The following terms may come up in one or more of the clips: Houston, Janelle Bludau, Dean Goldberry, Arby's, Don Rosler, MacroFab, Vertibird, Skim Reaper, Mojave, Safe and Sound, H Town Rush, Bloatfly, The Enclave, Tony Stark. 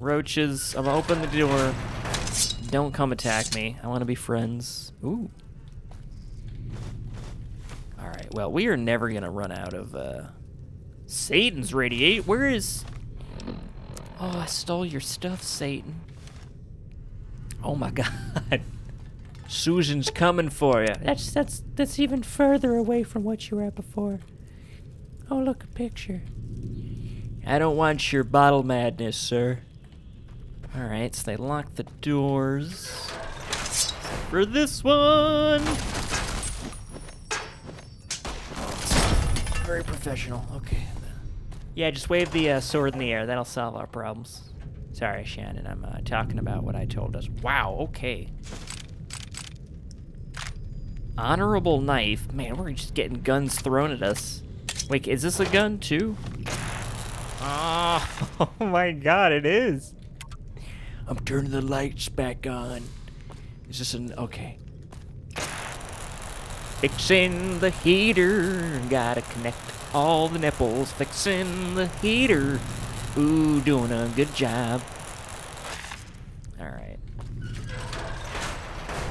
Roaches, I'm gonna open the door. Don't come attack me. I want to be friends. Ooh. Alright, well, we are never gonna run out of, Satan's Radiate. Where is... Oh, I stole your stuff, Satan. Oh my god. Susan's coming for you. That's even further away from what you were at before. Oh, look, a picture. I don't want your bottle madness, sir. Alright, so they locked the doors. For this one! Very professional, okay. Yeah, just wave the sword in the air. That'll solve our problems. Sorry, Shannon. I'm talking about what I told us. Wow, okay. Honorable knife. Man, we're just getting guns thrown at us. Wait, is this a gun, too? Oh, oh my god, it is. I'm turning the lights back on. Is this an... Okay. Fixing the heater. Gotta connect all the nipples, fixing the heater. Ooh, doing a good job. Alright.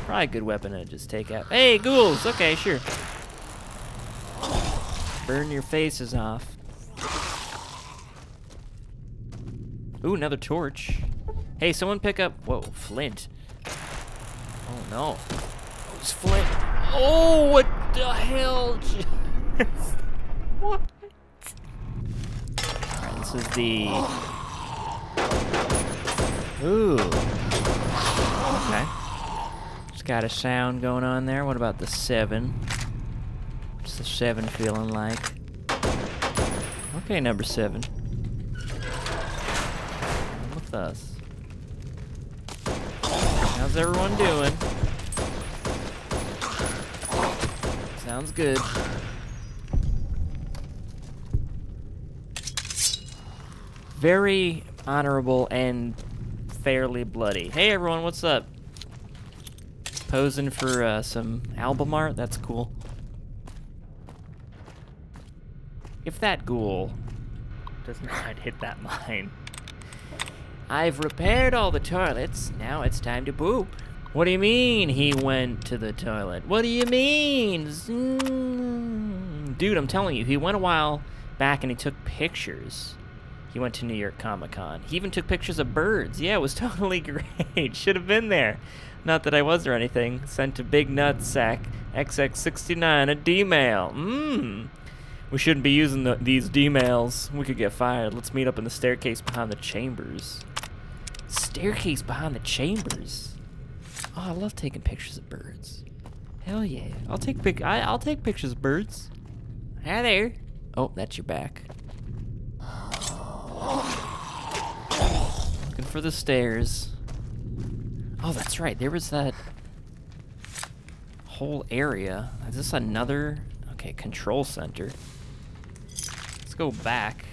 Probably a good weapon to just take out. Hey, ghouls! Okay, sure. Burn your faces off. Ooh, another torch. Hey, someone pick up... Whoa, flint. Oh, no. It was flint. Oh, what the hell? What? Alright, this is the... Ooh. Okay. It's got a sound going on there. What about the 7? What's the 7 feeling like? Okay, number 7. Come with us. How's everyone doing? Sounds good. Very honorable and fairly bloody. Hey everyone, what's up? Posing for some album art? That's cool. If that ghoul does not hit that mine. I've repaired all the toilets. Now it's time to poop. What do you mean he went to the toilet? What do you mean? Dude, I'm telling you, he went a while back and he took pictures. He went to New York Comic Con. He even took pictures of birds. Yeah, it was totally great. Should have been there. Not that I was or anything. Sent to Big Nutsack XX69 a D-mail. We shouldn't be using these D-mails. We could get fired. Let's meet up in the staircase behind the chambers. Staircase behind the chambers? Oh, I love taking pictures of birds. Hell yeah. I'll take pictures of birds. Hi there. Oh, that's your back. Looking for the stairs. Oh, that's right. There was that whole area. Is this another? Okay, control center. Let's go back.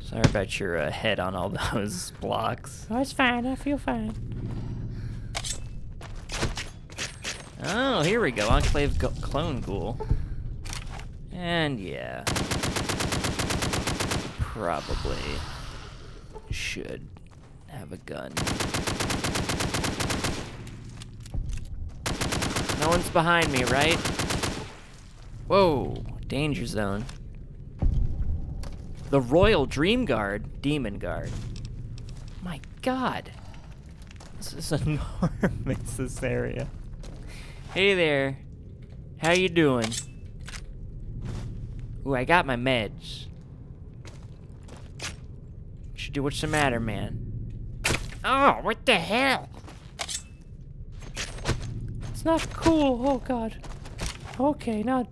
Sorry about your head on all those blocks. Oh, it's fine. I feel fine. Oh, here we go. Enclave clone ghoul. And yeah. Probably should have a gun. No one's behind me, right? Whoa, danger zone. The Royal Dream Guard, Demon Guard. My god. This is enormous, this area. Hey there. How you doing? Ooh, I got my meds. Dude, what's the matter, man? Oh, what the hell? It's not cool. Oh, god. Okay, not...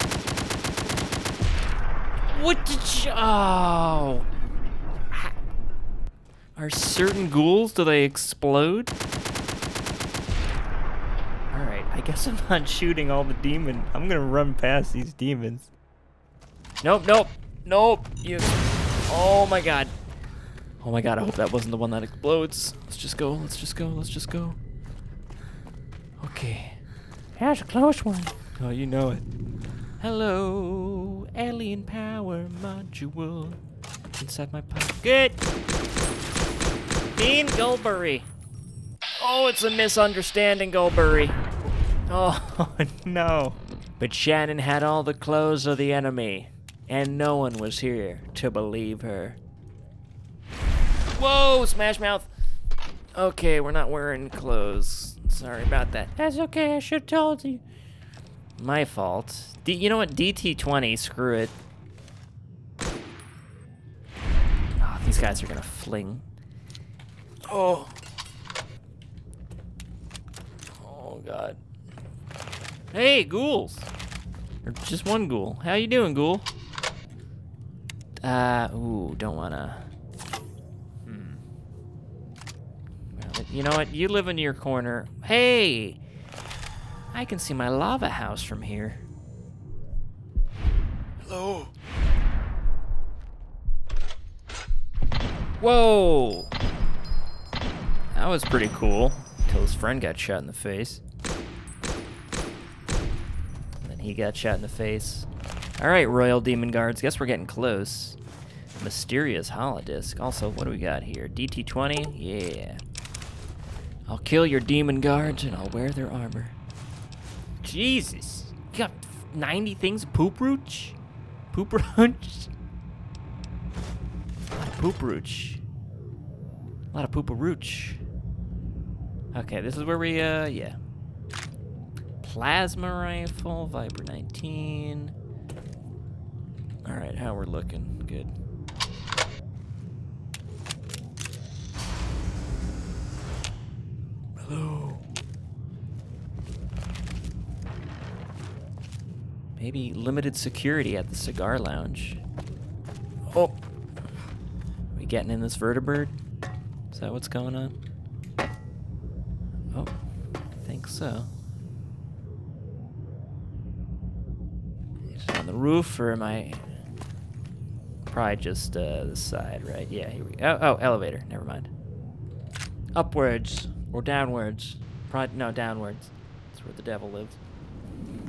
What did you... Oh! Are certain ghouls, do they explode? Alright, I guess I'm not shooting all the demon. I'm gonna run past these demons. Nope, nope, nope. You... Oh, my god. Oh my god, I hope that wasn't the one that explodes. Let's just go, let's just go, let's just go. Okay. That's a close one. Oh, you know it. Hello, alien power module. Inside my pocket. Dean Goldberry. Oh, it's a misunderstanding, Goldberry. Oh, no. But Shannon had all the clothes of the enemy, and no one was here to believe her. Whoa, Smash Mouth. Okay, we're not wearing clothes. Sorry about that. That's okay, I should've told you. My fault. You know what, DT20, screw it. Oh, these guys are gonna fling. Oh. Oh, God. Hey, ghouls. Or just one ghoul. How you doing, ghoul? Ooh, don't wanna... You know what? You live in your corner. Hey! I can see my lava house from here. Hello. Whoa! That was pretty cool. Until his friend got shot in the face. And then he got shot in the face. Alright, Royal Demon Guards. Guess we're getting close. Mysterious holodisc. Also, what do we got here? DT20? Yeah. I'll kill your demon guards and I'll wear their armor. Jesus. You got 90 things of poop roach? Poop roach? A lot of poop roach. A lot of poop roach. Okay, this is where we, yeah. Plasma rifle, Viper 19. Alright, how we're looking. Good. Hello. Maybe limited security at the cigar lounge. Oh. Are we getting in this vertibird? Is that what's going on? Oh, I think so. Is it on the roof or am I... Probably just the side, right? Yeah, here we go. Oh, elevator. Never mind. Upwards. Or downwards. Probably, no, downwards. That's where the devil lives.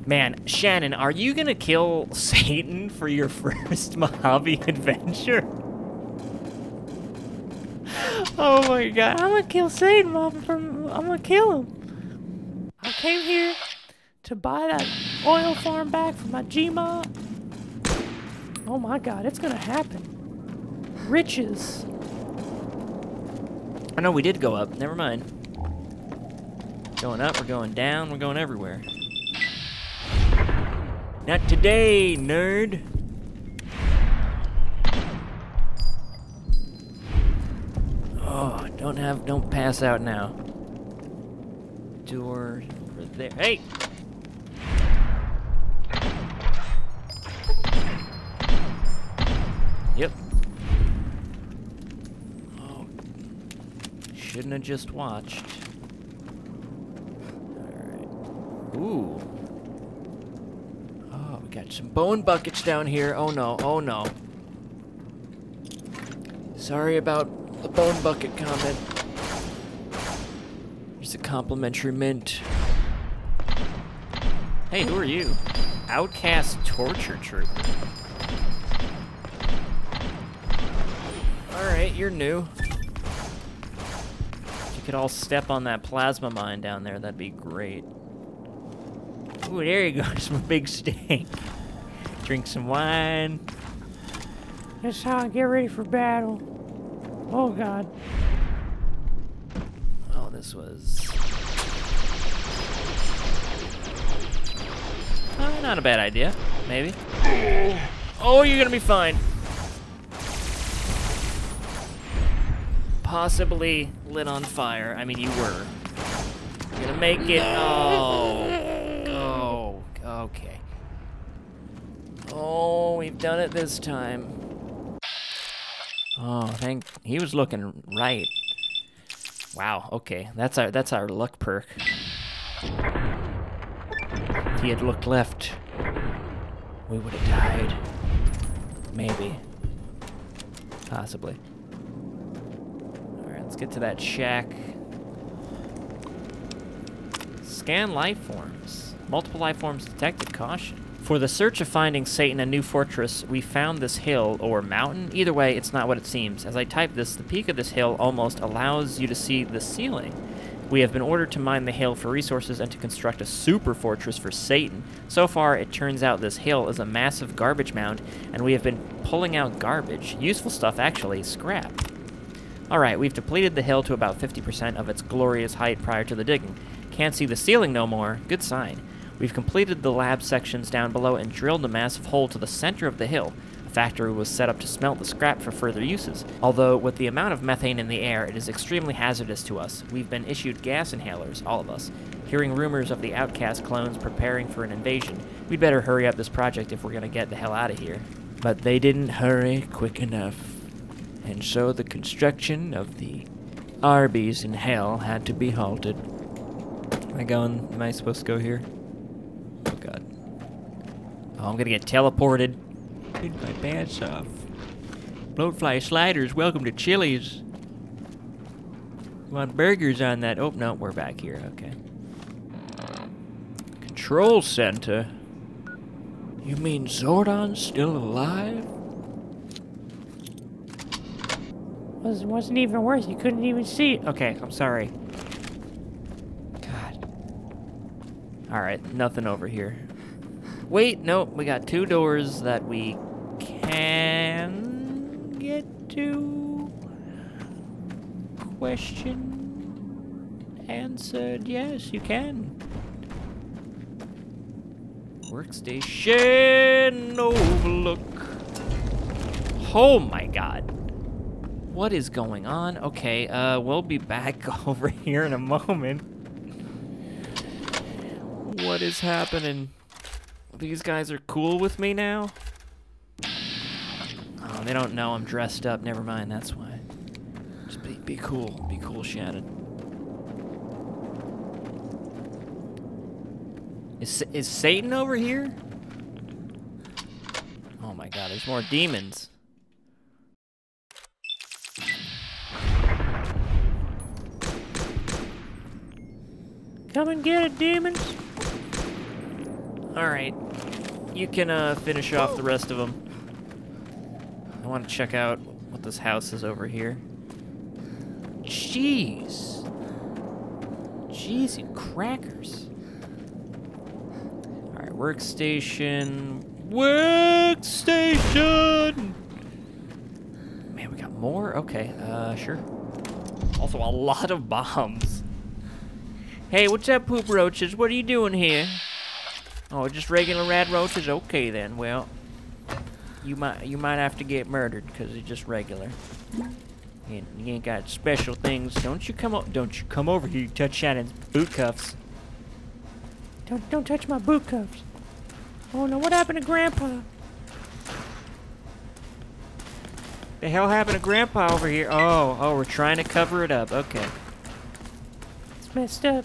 Man, Shannon, are you gonna kill Satan for your first Mojave adventure? Oh my God, I'm gonna kill Satan, Mom. I'm gonna kill him. I came here to buy that oil farm back for my G-Ma. Oh my God, it's gonna happen. Riches. I know we did go up, never mind. Going up, we're going down, we're going everywhere. Not today, nerd. Oh, don't pass out now. Door over there. Hey! Yep. Oh. Shouldn't have just watched. Ooh. Oh, we got some bone buckets down here. Oh no, oh no. Sorry about the bone bucket comment. There's a complimentary mint. Hey, who are you? Outcast torture troop. Alright, you're new. If you could all step on that plasma mine down there, that'd be great. Ooh, there you go, some big steak. Drink some wine. That's how I get ready for battle. Oh, God. Oh, this was... Oh, not a bad idea, maybe. Oh, you're gonna be fine. Possibly lit on fire. I mean, you were. You're gonna make it... Oh... Okay. Oh, we've done it this time. Oh, thank. He was looking right. Wow. Okay, that's our luck perk. If he had looked left, we would have died. Maybe. Possibly. All right, let's get to that shack. Scan life forms. Multiple life forms detected. Caution. For the search of finding Satan a new fortress, we found this hill or mountain. Either way, it's not what it seems. As I type this, the peak of this hill almost allows you to see the ceiling. We have been ordered to mine the hill for resources and to construct a super fortress for Satan. So far, it turns out this hill is a massive garbage mound, and we have been pulling out garbage. Useful stuff, actually. Scrap. Alright, we've depleted the hill to about 50% of its glorious height prior to the digging. Can't see the ceiling no more. Good sign. We've completed the lab sections down below and drilled a massive hole to the center of the hill. A factory was set up to smelt the scrap for further uses. Although, with the amount of methane in the air, it is extremely hazardous to us. We've been issued gas inhalers, all of us. Hearing rumors of the outcast clones preparing for an invasion, we'd better hurry up this project if we're gonna get the hell out of here. But they didn't hurry quick enough. And so the construction of the Arby's in hell had to be halted. Am I supposed to go here? Oh, I'm gonna get teleported. Get my pants off. Bloatfly sliders, welcome to Chili's. You want burgers on that? Oh, no, we're back here, okay. Control center? You mean Zordon's still alive? Wasn't even worse, you couldn't even see it. Okay, I'm sorry. God. Alright, nothing over here. Wait, no, we got two doors that we can get to. Question answered. Yes, you can. Workstation overlook. Oh my God. What is going on? Okay, we'll be back over here in a moment. What is happening? These guys are cool with me now? Oh, they don't know I'm dressed up. Never mind, that's why. Just be cool. Be cool, Shannon. Is Satan over here? Oh my God, there's more demons. Come and get it, demons! Alright, you can finish off the rest of them. I want to check out what this house is over here. Jeez. Jeez and crackers. Alright, workstation. Workstation! Man, we got more? Okay, sure. Also, a lot of bombs. Hey, what's up, poop roaches? What are you doing here? Oh, just regular rad roaches? Okay then, well, you might have to get murdered because it's just regular. You ain't got special things. Don't you come over here, you touch Shannon's boot cuffs. Don't touch my boot cuffs. Oh no, what happened to Grandpa? The hell happened to Grandpa over here? Oh, we're trying to cover it up, okay. It's messed up.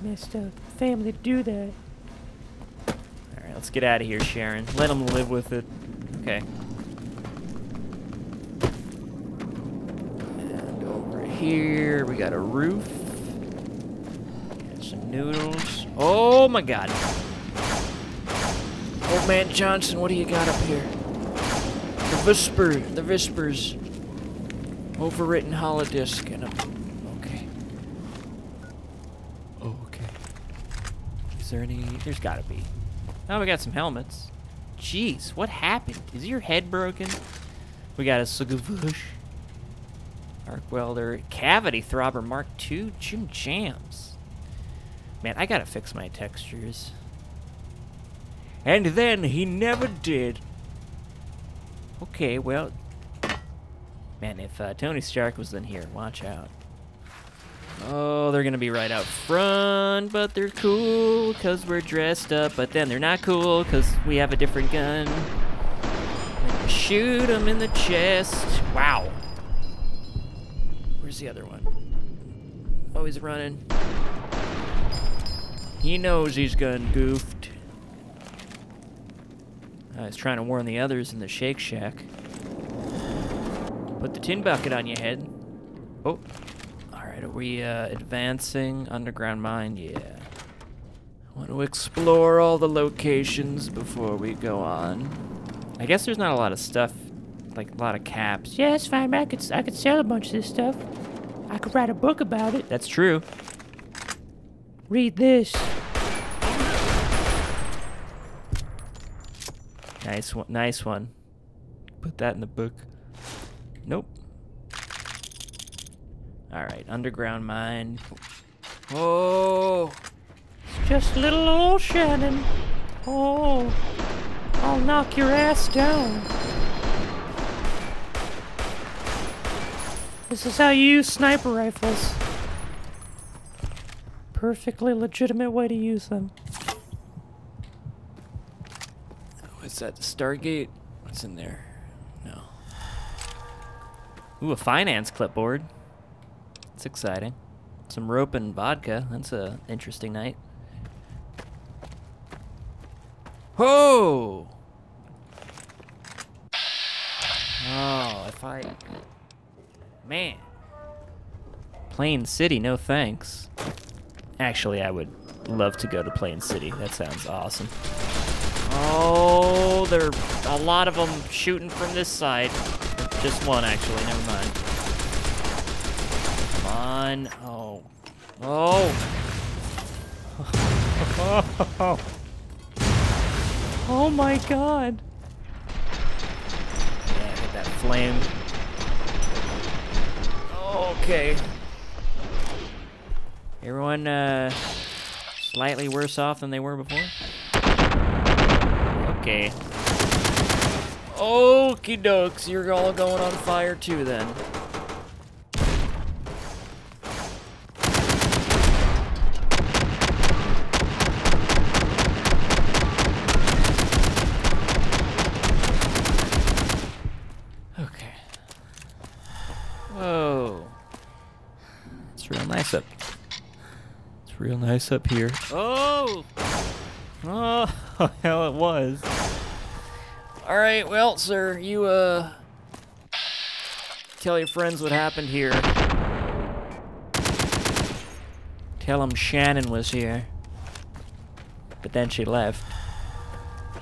Messed up family do that. Alright, let's get out of here, Sharon. Let them live with it. Okay. And over here, we got a roof. Got some noodles. Oh my God. Old man Johnson, what do you got up here? The Vispers. Overwritten holodisc and a... There's gotta be. Oh, we got some helmets. Jeez, what happened? Is your head broken? We got a Sugavush. Arc welder. Cavity throbber Mark II. Jim Jams. Man, I gotta fix my textures. And then he never did. Okay, well. Man, if Tony Stark was in here, watch out. Oh, they're gonna be right out front, but they're cool because we're dressed up, but then they're not cool because we have a different gun. Shoot them in the chest. Wow. Where's the other one? Oh, he's running. He knows he's gun goofed. I was trying to warn the others in the Shake Shack. Put the tin bucket on your head. Oh. Are we advancing? Underground mine? Yeah. I want to explore all the locations before we go on. I guess there's not a lot of stuff, like a lot of caps. Yeah, that's fine. I could sell a bunch of this stuff. I could write a book about it. That's true. Read this. Nice one. Nice one. Put that in the book. Nope. All right, underground mine. Oh, it's just little old Shannon. Oh, I'll knock your ass down. This is how you use sniper rifles. Perfectly legitimate way to use them. What's that? The Stargate? What's in there? No. Ooh, a finance clipboard. It's exciting. Some rope and vodka. That's a interesting night. Ho! Oh, if I... Man. Plain City, no thanks. Actually, I would love to go to Plain City. That sounds awesome. Oh, there are a lot of them shooting from this side. Just one, actually. Never mind. Come on. Oh. Oh. Oh my god. Yeah, get that flame. Okay. Everyone slightly worse off than they were before. Okay. Okie dokes, you're all going on fire too then. Okay. Whoa. It's real nice up. It's real nice up here. Oh! Oh, hell it was. Alright, well, sir, you, tell your friends what happened here. Tell them Shannon was here. But then she left.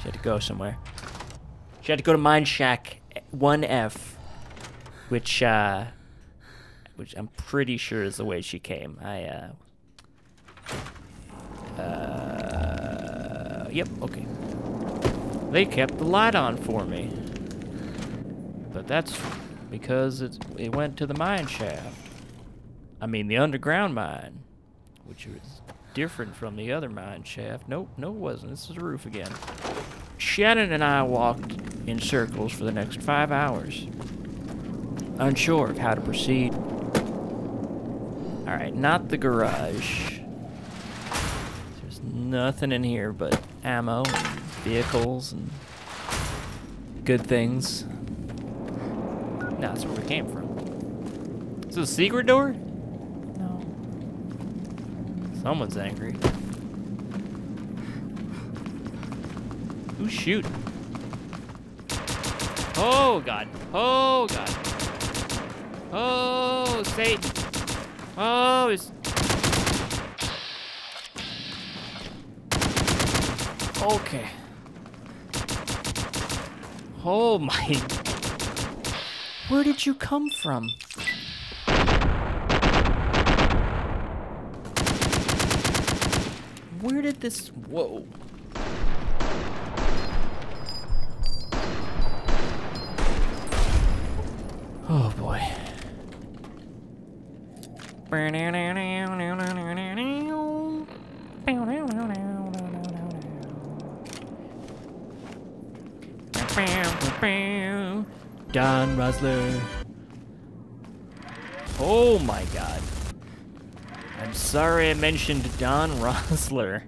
She had to go somewhere. She had to go to Mine Shack 1F. Which I'm pretty sure is the way she came. Yep, okay. They kept the light on for me. But that's because it went to the mine shaft. I mean, the underground mine, which was different from the other mine shaft. Nope, no it wasn't. This is the roof again. Shannon and I walked in circles for the next 5 hours, unsure of how to proceed. All right, not the garage. Nothing in here but ammo, and vehicles, and good things. No, that's where we came from. Is it a secret door? No. Someone's angry. Who's shooting? Oh, God. Oh, God. Oh, Satan. Oh, it's... Okay. Oh my. Where did you come from? Where did this. Whoa. Oh boy. Don Rosler. Oh my god. I'm sorry I mentioned Don Rosler.